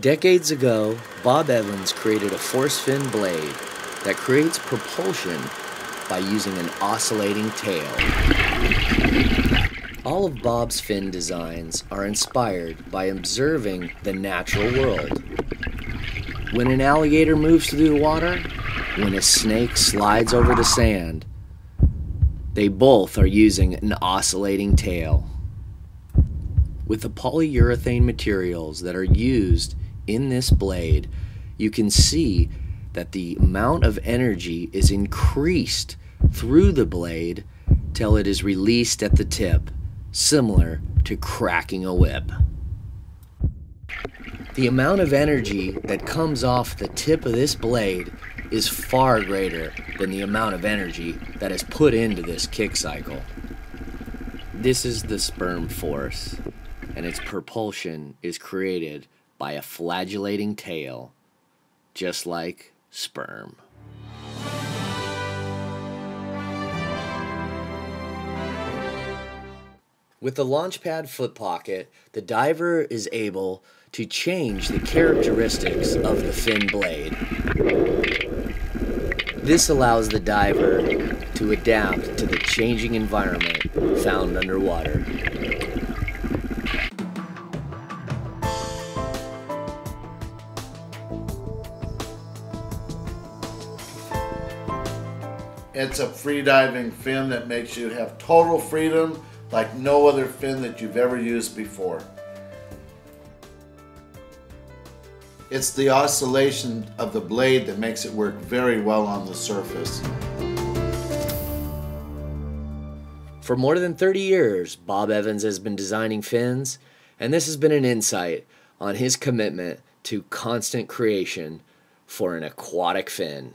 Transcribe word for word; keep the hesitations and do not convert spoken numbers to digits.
Decades ago, Bob Evans created a force fin blade that creates propulsion by using an oscillating tail. All of Bob's fin designs are inspired by observing the natural world. When an alligator moves through the water, when a snake slides over the sand, they both are using an oscillating tail. With the polyurethane materials that are used in this blade, you can see that the amount of energy is increased through the blade till it is released at the tip, similar to cracking a whip. The amount of energy that comes off the tip of this blade is far greater than the amount of energy that is put into this kick cycle. This is the sperm force, and its propulsion is created by a flagellating tail, just like sperm. With the launch pad foot pocket, the diver is able to change the characteristics of the fin blade. This allows the diver to adapt to the changing environment found underwater. It's a freediving fin that makes you have total freedom like no other fin that you've ever used before. It's the oscillation of the blade that makes it work very well on the surface. For more than thirty years, Bob Evans has been designing fins, and this has been an insight on his commitment to constant creation for an aquatic fin.